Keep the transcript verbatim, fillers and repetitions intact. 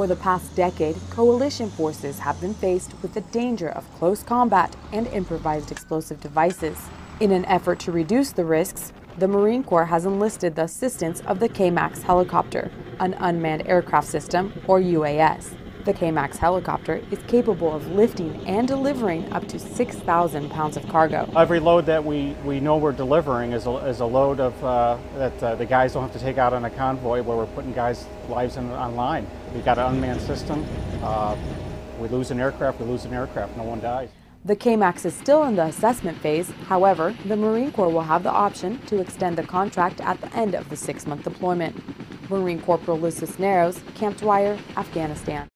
For the past decade, coalition forces have been faced with the danger of close combat and improvised explosive devices. In an effort to reduce the risks, the Marine Corps has enlisted the assistance of the K MAX helicopter, an unmanned aircraft system, or U A S. The K MAX helicopter is capable of lifting and delivering up to six thousand pounds of cargo. Every load that we, we know we're delivering is a, is a load of, uh, that uh, the guys don't have to take out on a convoy where we're putting guys' lives in, on line. We've got an unmanned system. Uh, we lose an aircraft, we lose an aircraft, no one dies. The K MAX is still in the assessment phase. However, the Marine Corps will have the option to extend the contract at the end of the six-month deployment. Marine Corporal Lucisneros, Camp Dwyer, Afghanistan.